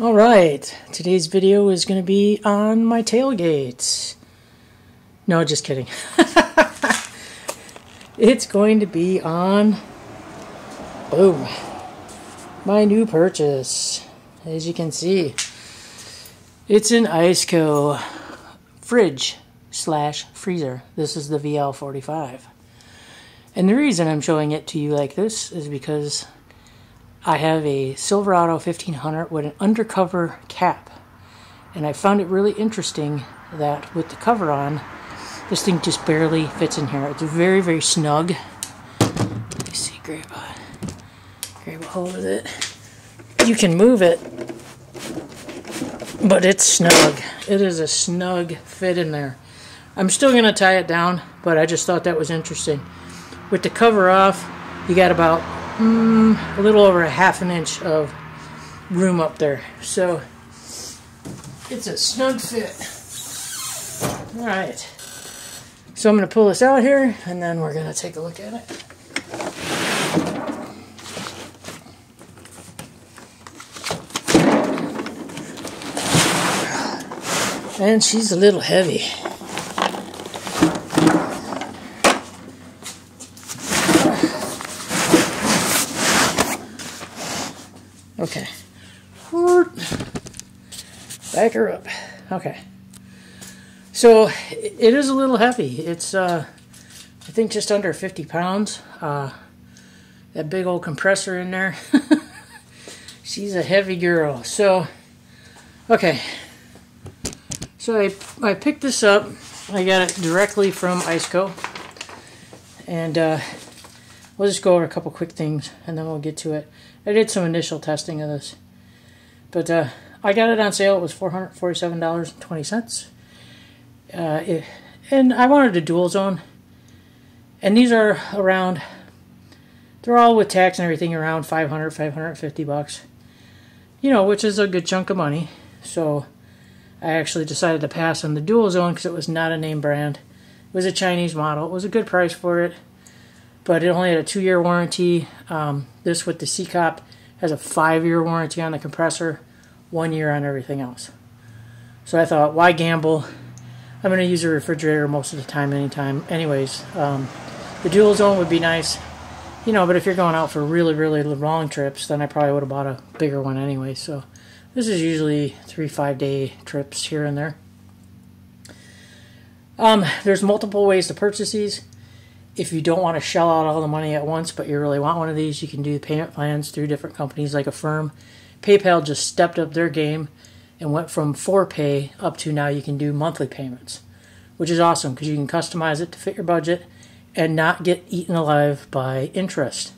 Alright, today's video is going to be on my tailgate. No, just kidding. It's going to be on, boom, my new purchase. As you can see, it's an Iceco fridge / freezer. This is the VL45. And the reason I'm showing it to you like this is because I have a Silverado 1500 with an undercover cap, and I found it really interesting that with the cover on, this thing just barely fits in here. It's very, very snug. Let me see, grab a hold of it. You can move it, but it's snug. It is a snug fit in there. I'm still going to tie it down, but I just thought that was interesting. With the cover off, you got about a little over a ½ inch of room up there, so it's a snug fit. Alright, so I'm going to pull this out here and then we're going to take a look at it. And she's a little heavy. Okay, back her up. Okay, so it is a little heavy. It's I think just under 50 pounds. That big old compressor in there. She's a heavy girl. So, okay, so I picked this up. I got it directly from Iceco, and we'll just go over a couple quick things and then we'll get to it. I did some initial testing of this, but I got it on sale. It was $447.20, and I wanted a dual zone, and these are around, they're all with tax and everything, around $500–$550 bucks, you know, which is a good chunk of money. So I actually decided to pass on the dual zone because it was not a name brand. It was a Chinese model. It was a good price for it, but it only had a 2-year warranty. This with the C-COP has a 5-year warranty on the compressor, 1 year on everything else. So I thought, why gamble? I'm going to use a refrigerator most of the time, anytime. Anyways, the dual zone would be nice, you know, but if you're going out for really, really long trips, then I probably would have bought a bigger one anyway. So this is usually 3 5-day trips here and there. There's multiple ways to purchase these. If you don't want to shell out all the money at once, but you really want one of these, you can do payment plans through different companies like Affirm. PayPal just stepped up their game and went from $4Pay up to now you can do monthly payments, which is awesome because you can customize it to fit your budget and not get eaten alive by interest.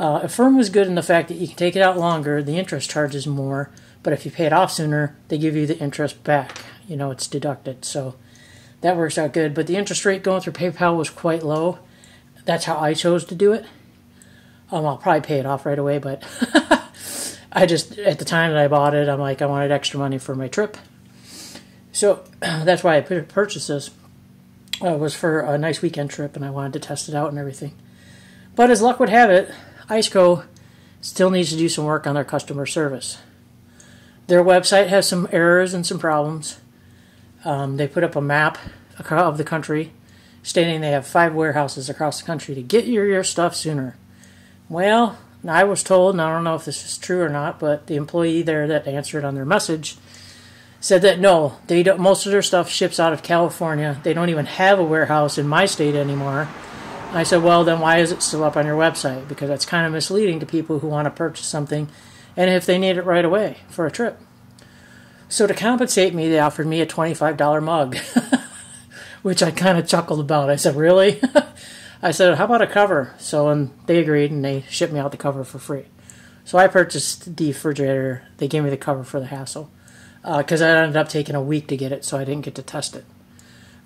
Affirm was good in the fact that you can take it out longer, the interest charges more, but if you pay it off sooner, they give you the interest back. You know, it's deducted. So that works out good, but the interest rate going through PayPal was quite low. That's how I chose to do it. I'll probably pay it off right away, but I just, at the time that I bought it, I'm like, I wanted extra money for my trip. So that's why I purchased this. It was for a nice weekend trip, and I wanted to test it out and everything. But as luck would have it, Iceco still needs to do some work on their customer service. Their website has some errors and some problems. They put up a map of the country stating they have 5 warehouses across the country to get your stuff sooner. Well, I was told, and I don't know if this is true or not, but the employee there that answered on their message said that no, they don't, most of their stuff ships out of California. They don't even have a warehouse in my state anymore. I said, well, then why is it still up on your website? Because that's kind of misleading to people who want to purchase something and if they need it right away for a trip. So to compensate me, they offered me a $25 mug, which I kind of chuckled about. I said, really? I said, how about a cover? So and they agreed, and they shipped me out the cover for free. So I purchased the refrigerator. They gave me the cover for the hassle because I ended up taking a week to get it, so I didn't get to test it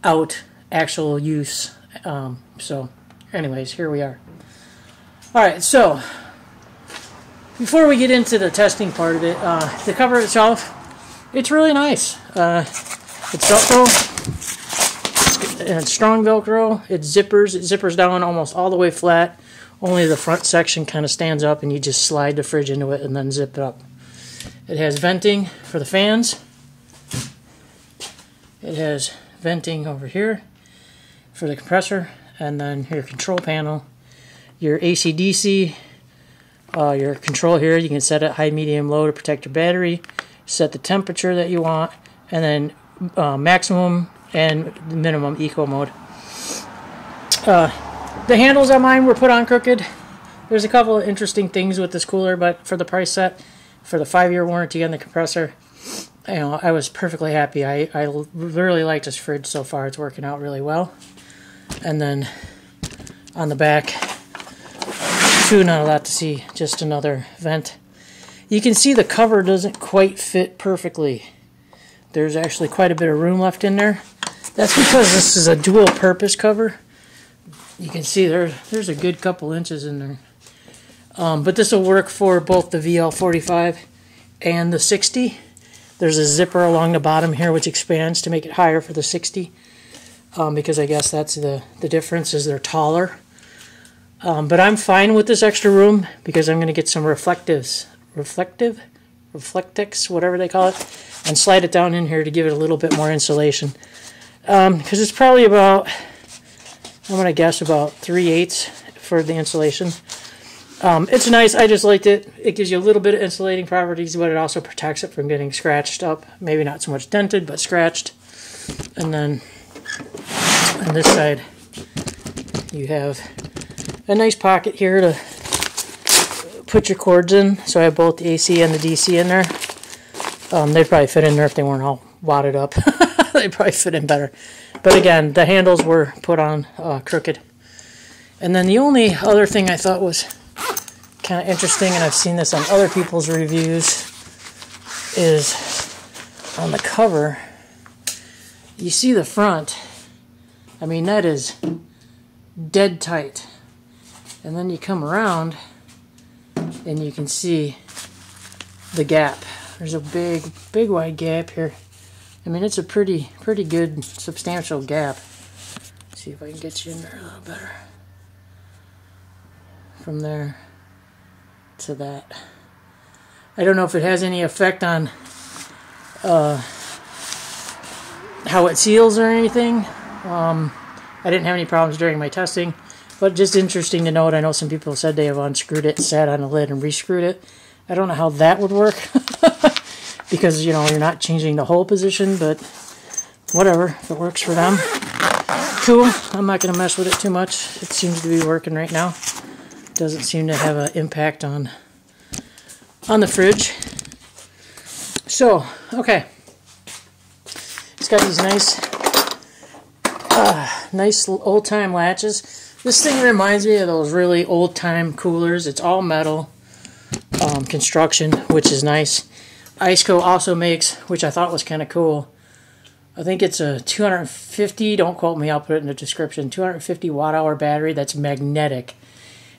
out, actual use. So anyways, here we are. All right, so before we get into the testing part of it, the cover itself, it's really nice. It's Velcro, and it's strong Velcro. It zippers down almost all the way flat. Only the front section kind of stands up, and you just slide the fridge into it and then zip it up. It has venting for the fans. It has venting over here for the compressor, and then your control panel, your AC/DC, your control here. You can set it high, medium, low to protect your battery, set the temperature that you want, and then maximum and minimum eco mode. The handles on mine were put on crooked. There's a couple of interesting things with this cooler, but for the price set, for the 5-year warranty on the compressor, you know, I was perfectly happy. I really like this fridge so far. It's working out really well. And then on the back, too, not a lot to see, just another vent. You can see the cover doesn't quite fit perfectly. There's actually quite a bit of room left in there. That's because this is a dual-purpose cover. You can see there's a good couple inches in there. But this will work for both the VL45 and the 60. There's a zipper along the bottom here which expands to make it higher for the 60, because I guess that's the difference, is they're taller. But I'm fine with this extra room because I'm going to get some Reflectix, whatever they call it, and slide it down in here to give it a little bit more insulation. Because it's probably about, I'm going to guess about 3/8 for the insulation. It's nice. I just liked it. It gives you a little bit of insulating properties, but it also protects it from getting scratched up. Maybe not so much dented, but scratched. And then on this side, you have a nice pocket here to put your cords in. So I have both the AC and the DC in there. They'd probably fit in there if they weren't all wadded up. They'd probably fit in better. But again, the handles were put on crooked. And then the only other thing I thought was kind of interesting, and I've seen this on other people's reviews, is on the cover, you see the front. I mean, that is dead tight. And then you come around and you can see the gap. There's a big wide gap here. I mean, it's a pretty good substantial gap. Let's see if I can get you in there a little better. From there to that. I don't know if it has any effect on how it seals or anything. I didn't have any problems during my testing, but just interesting to note. I know some people said they have unscrewed it, sat on the lid, and rescrewed it. I don't know how that would work because, you know, you're not changing the whole position, but whatever, if it works for them, cool. I'm not going to mess with it too much. It seems to be working right now. Doesn't seem to have an impact on the fridge. So, okay, it's got these nice nice old-time latches. This thing reminds me of those really old-time coolers. It's all metal construction, which is nice. Iceco also makes, which I thought was kind of cool, I think it's a 250, don't quote me, I'll put it in the description, 250 watt-hour battery that's magnetic.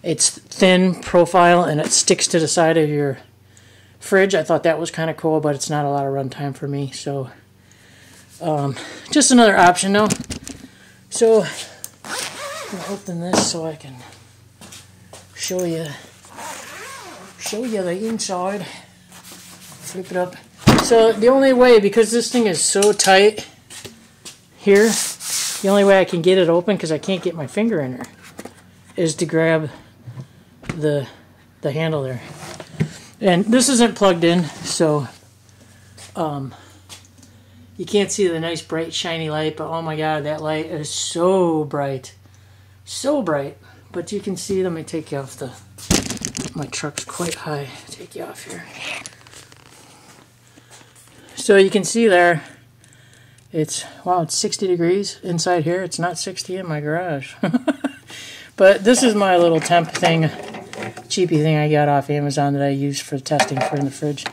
It's thin profile and it sticks to the side of your fridge. I thought that was kind of cool, but it's not a lot of runtime for me. So, just another option though. So, I'm gonna open this so I can show you the inside. Flip it up. So the only way, because this thing is so tight here, the only way I can get it open, because I can't get my finger in there, is to grab the handle there. And this isn't plugged in, so you can't see the nice bright shiny light, but oh my god, that light is so bright, so bright. But you can see, let me take you off the, my truck's quite high, take you off here, so you can see there, it's, wow, it's 60 degrees inside here. It's not 60 in my garage. But this is my little temp thing, cheapy thing I got off Amazon that I used for testing for in the fridge.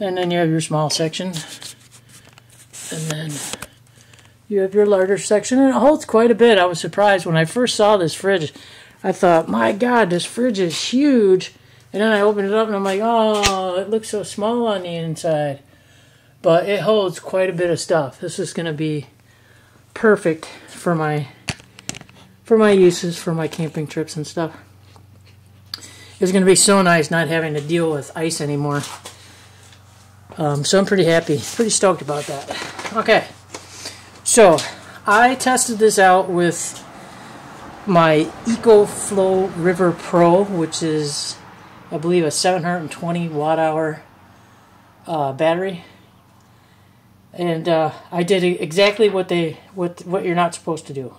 And then you have your small section. And then you have your larger section. And it holds quite a bit. I was surprised when I first saw this fridge. I thought, my god, this fridge is huge. And then I opened it up and I'm like, oh, it looks so small on the inside. But it holds quite a bit of stuff. This is going to be perfect for my uses, for my camping trips and stuff. It's going to be so nice not having to deal with ice anymore. So I'm pretty happy, pretty stoked about that. Okay, so I tested this out with my EcoFlow River Pro, which is, I believe, a 720 watt hour battery, and I did exactly what you're not supposed to do.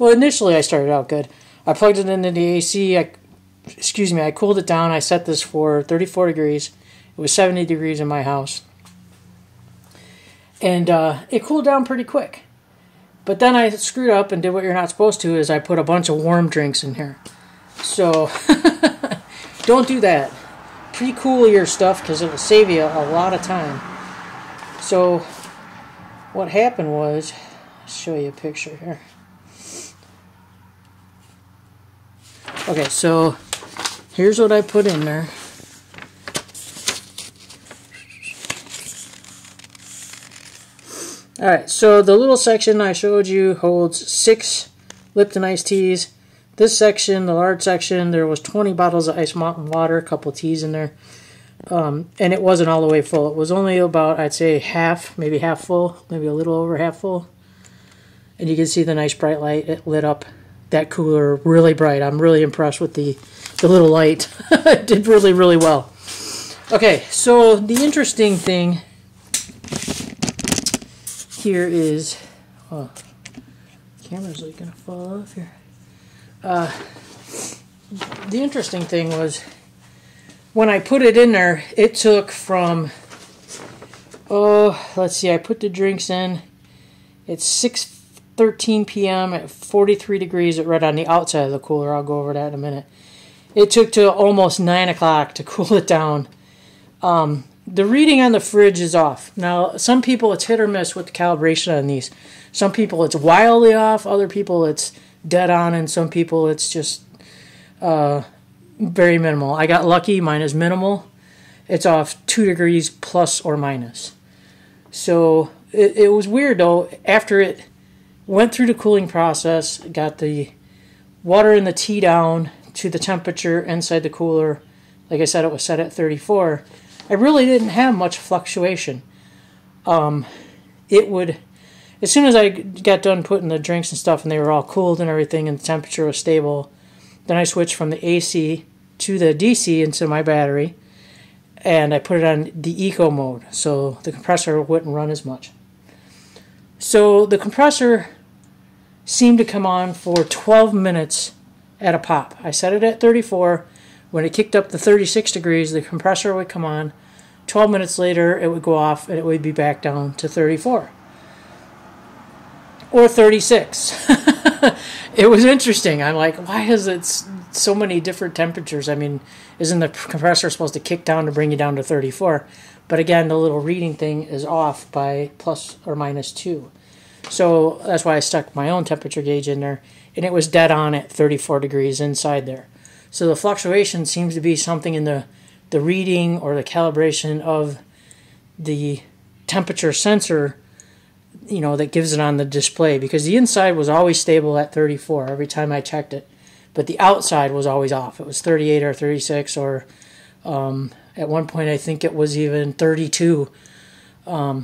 Well, initially I started out good. I plugged it into the AC. I cooled it down. I set this for 34 degrees. It was 70 degrees in my house, and it cooled down pretty quick. But then I screwed up and did what you're not supposed to, is I put a bunch of warm drinks in here. So don't do that. Pre-cool your stuff, because it'll save you a lot of time. So what happened was, I'll show you a picture here. Okay, so here's what I put in there. Alright, so the little section I showed you holds 6 Lipton iced teas. This section, the large section, there was 20 bottles of Ice Mountain water, a couple teas in there. And it wasn't all the way full. It was only about, I'd say, half, maybe half full, maybe a little over half full. And you can see the nice bright light. It lit up that cooler really bright. I'm really impressed with the little light. It did really, really well. Okay, so the interesting thing here is, oh, camera's like gonna fall off here. The interesting thing was, when I put it in there, it took from, oh, let's see, I put the drinks in, it's 6:13 p.m. at 43 degrees right on the outside of the cooler. I'll go over that in a minute. It took to almost 9 o'clock to cool it down. The reading on the fridge is off. Now, some people, it's hit or miss with the calibration on these. Some people, it's wildly off. Other people, it's dead on. And some people, it's just very minimal. I got lucky. Mine is minimal. It's off 2 degrees plus or minus. So it was weird, though. After it went through the cooling process, got the water and the tea down to the temperature inside the cooler. Like I said, it was set at 34. I really didn't have much fluctuation. It would, as soon as I got done putting the drinks and stuff and they were all cooled and everything and the temperature was stable, then I switched from the AC to the DC into my battery, and I put it on the eco mode so the compressor wouldn't run as much. So the compressor seemed to come on for 12 minutes at a pop. I set it at 34. When it kicked up to 36 degrees, the compressor would come on. 12 minutes later, it would go off, and it would be back down to 34. Or 36. It was interesting. I'm like, why is it so many different temperatures? I mean, isn't the compressor supposed to kick down to bring you down to 34? But again, the little reading thing is off by plus or minus 2. So that's why I stuck my own temperature gauge in there, and it was dead on at 34 degrees inside there. So the fluctuation seems to be something in the reading or the calibration of the temperature sensor, you know, that gives it on the display, because the inside was always stable at 34 every time I checked it, but the outside was always off. It was 38 or 36, or at one point I think it was even 32. So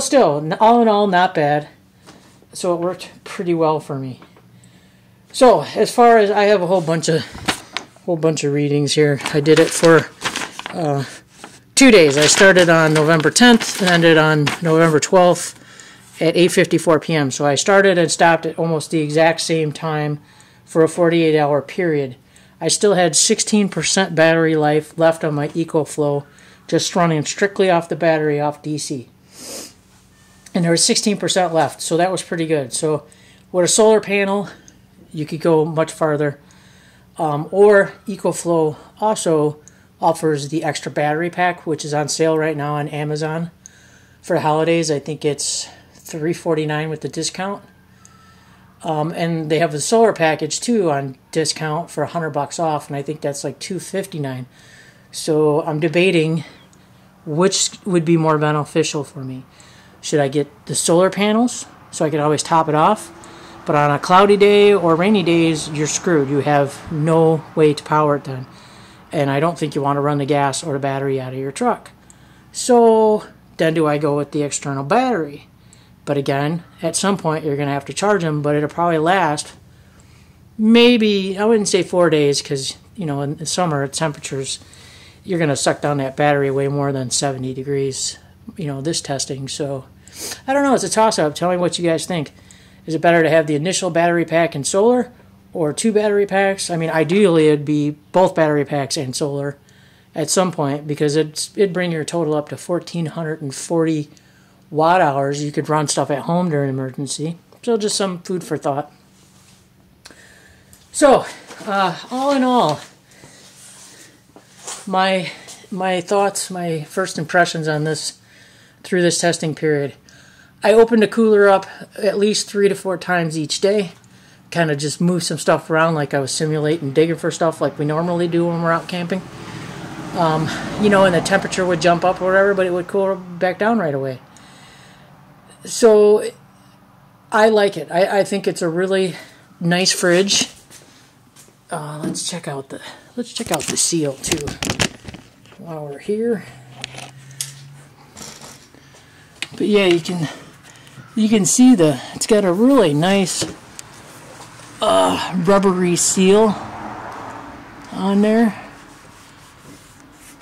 still, all in all, not bad. So it worked pretty well for me. So as far as, I have a whole bunch of readings here. I did it for 2 days. I started on November 10th and ended on November 12th at 8:54 p.m. So I started and stopped at almost the exact same time for a 48-hour period. I still had 16% battery life left on my EcoFlow, just running strictly off the battery, off DC. And there was 16% left, so that was pretty good. So with a solar panel, you could go much farther. Or EcoFlow also offers the extra battery pack, which is on sale right now on Amazon for the holidays. I think it's $3.49 with the discount. And they have the solar package too on discount for $100 off, and I think that's like $2.59. So I'm debating which would be more beneficial for me. Should I get the solar panels so I could always top it off? But on a cloudy day or rainy days, you're screwed. You have no way to power it then. And I don't think you want to run the gas or the battery out of your truck. So then do I go with the external battery? But again, at some point you're going to have to charge them, but it'll probably last maybe, I wouldn't say 4 days, because you know in the summer temperatures you're going to suck down that battery way more than 70 degrees, you know, this testing. So I don't know, it's a toss-up. Tell me what you guys think. Is it better to have the initial battery pack and solar, or 2 battery packs? I mean, ideally it'd be both battery packs and solar at some point, because it'd bring your total up to 1440 watt hours. You could run stuff at home during emergency. So just some food for thought. So all in all, my thoughts, my first impressions on this through this testing period. I opened the cooler up at least 3 to 4 times each day, kind of just moved some stuff around like I was simulating digging for stuff like we normally do when we're out camping. You know, and the temperature would jump up or whatever, but it would cool back down right away. So I like it. I think it's a really nice fridge. Let's check out the seal too while we're here. But yeah, you can see it's got a really nice rubbery seal on there.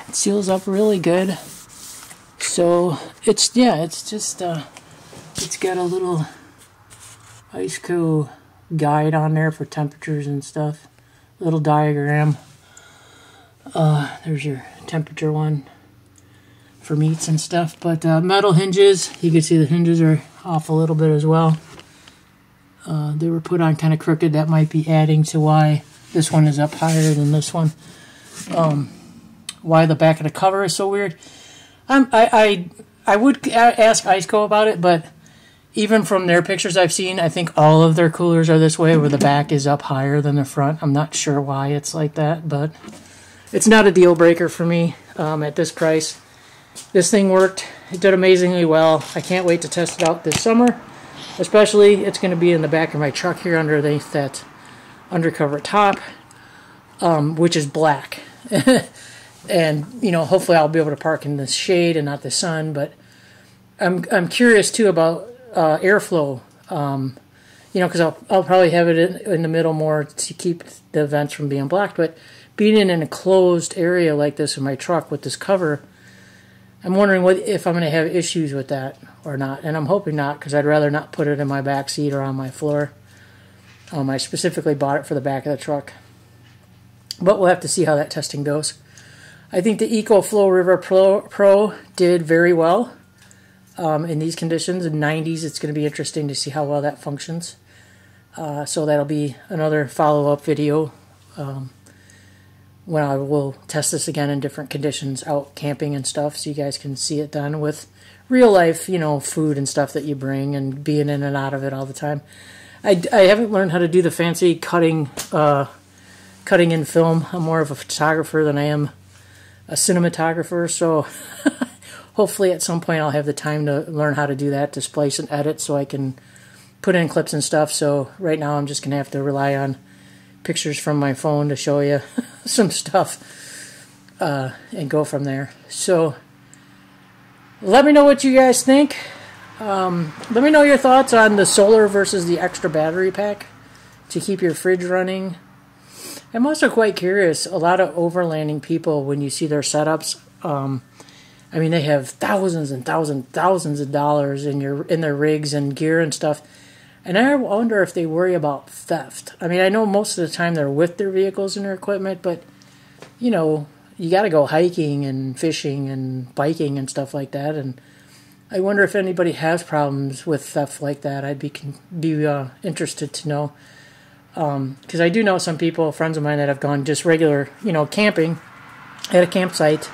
It seals up really good. So it's, yeah, it's just it's got a little Iceco guide on there for temperatures and stuff. Little diagram. There's your temperature one for meats and stuff. But metal hinges, you can see the hinges are off a little bit as well. They were put on kind of crooked. That might be adding to why this one is up higher than this one. Why the back of the cover is so weird. I would ask Iceco about it, but even from their pictures I've seen, I think all of their coolers are this way, where the back is up higher than the front. I'm not sure why it's like that, but it's not a deal breaker for me at this price. This thing worked. It did amazingly well. I can't wait to test it out this summer. Especially, it's going to be in the back of my truck here underneath that undercover top, which is black. And, you know, hopefully I'll be able to park in the shade and not the sun. But I'm curious, too, about airflow, you know, because I'll probably have it in the middle more to keep the vents from being blocked. But being in an enclosed area like this in my truck with this cover, I'm wondering if I'm going to have issues with that or not, and I'm hoping not, because I'd rather not put it in my back seat or on my floor. I specifically bought it for the back of the truck, but we'll have to see how that testing goes. I think the EcoFlow River Pro did very well in these conditions. In the 90s, it's going to be interesting to see how well that functions. So that'll be another follow-up video. When I will test this again in different conditions out camping and stuff, so you guys can see it done with real life, you know, food and stuff that you bring and being in and out of it all the time. I haven't learned how to do the fancy cutting in film. I'm more of a photographer than I am a cinematographer, so hopefully at some point I'll have the time to learn how to do that, displace and edit, so I can put in clips and stuff. So right now I'm just going to have to rely on pictures from my phone to show you some stuff and go from there. So let me know what you guys think. Let me know your thoughts on the solar versus the extra battery pack to keep your fridge running. I'm also quite curious, a lot of overlanding people, when you see their setups, I mean, they have thousands and thousands of dollars in their rigs and gear and stuff. And I wonder if they worry about theft. I mean, I know most of the time they're with their vehicles and their equipment, but, you know, you got to go hiking and fishing and biking and stuff like that. And I wonder if anybody has problems with theft like that. I'd be interested to know. Because I do know some people, friends of mine, that have gone just regular, you know, camping at a campsite,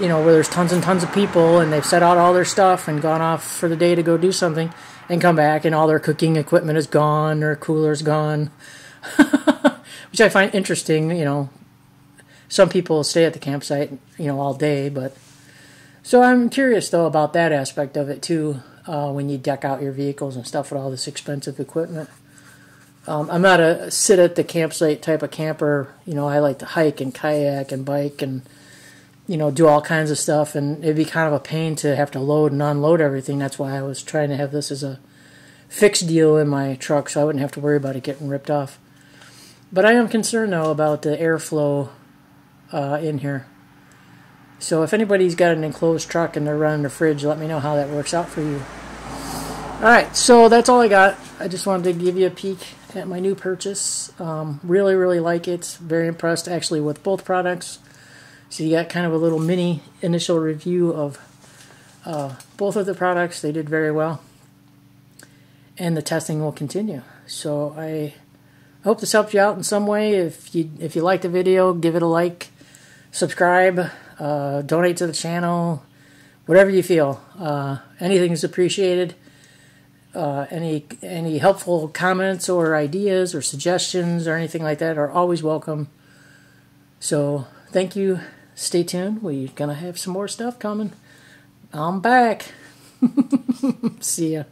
you know, where there's tons and tons of people, and they've set out all their stuff and gone off for the day to go do something, and come back and all their cooking equipment is gone, or cooler's gone, which I find interesting. You know, some people stay at the campsite, you know, all day, but so I'm curious though about that aspect of it too, when you deck out your vehicles and stuff with all this expensive equipment. I'm not a sit at the campsite type of camper. You know, I like to hike and kayak and bike and you know, do all kinds of stuff, and it'd be kind of a pain to have to load and unload everything. That's why I was trying to have this as a fixed deal in my truck, so I wouldn't have to worry about it getting ripped off. But I am concerned though about the airflow in here. So if anybody's got an enclosed truck and they're running a fridge, let me know how that works out for you. Alright, so that's all I got. I just wanted to give you a peek at my new purchase. Really, really like it. Very impressed actually with both products. So you got kind of a little mini initial review of both of the products. They did very well. And the testing will continue. So I hope this helped you out in some way. If you liked the video, give it a like. Subscribe. Donate to the channel. Whatever you feel. Anything is appreciated. Any helpful comments or ideas or suggestions or anything like that are always welcome. So thank you. Stay tuned. We're gonna have some more stuff coming. I'm back. See ya.